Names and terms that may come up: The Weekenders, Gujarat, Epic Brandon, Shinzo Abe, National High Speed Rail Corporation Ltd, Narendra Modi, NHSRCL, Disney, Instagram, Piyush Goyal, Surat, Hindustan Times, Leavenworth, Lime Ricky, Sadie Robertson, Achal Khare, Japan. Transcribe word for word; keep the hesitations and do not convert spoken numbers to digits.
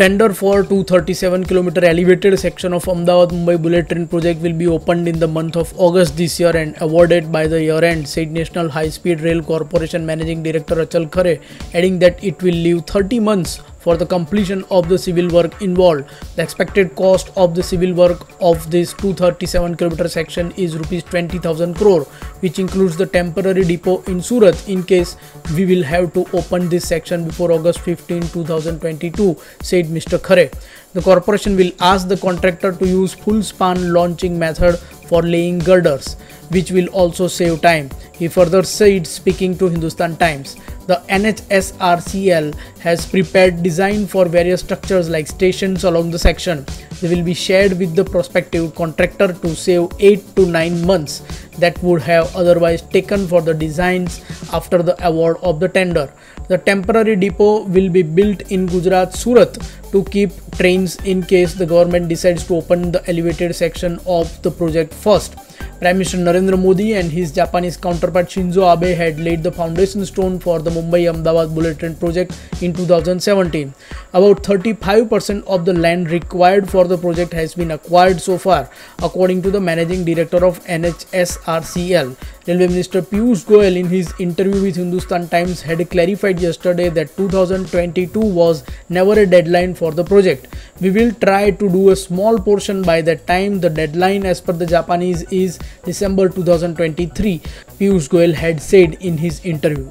Tender for two hundred thirty-seven kilometer elevated section of Ahmedabad-Mumbai bullet train project will be opened in the month of August this year and awarded by the year-end, said National High-Speed Rail Corporation Managing Director Achal Khare, adding that it will leave thirty months for the completion of the civil work involved. The expected cost of the civil work of this two hundred thirty-seven kilometer section is rupees twenty thousand crore, which includes the temporary depot in Surat. In case we will have to open this section before August fifteenth two thousand twenty-two, said Mister Khare. The corporation will ask the contractor to use full span launching method for laying girders, which will also save time, he further said, speaking to Hindustan Times. The N H S R C L has prepared design for various structures like stations along the section. They will be shared with the prospective contractor to save eight to nine months that would have otherwise taken for the designs after the award of the tender. The temporary depot will be built in Gujarat, Surat, to keep trains in case the government decides to open the elevated section of the project first. Prime Minister Narendra Modi and his Japanese counterpart Shinzo Abe had laid the foundation stone for the Mumbai-Ahmedabad bullet train project in two thousand seventeen. About thirty-five percent of the land required for the project has been acquired so far, according to the managing director of N H S R C L. Railway Minister Piyush Goyal, in his interview with Hindustan Times, had clarified yesterday that two thousand twenty-two was never a deadline for the project. We will try to do a small portion by that time. The deadline as per the Japanese is December two thousand twenty-three, Piyush Goyal had said in his interview.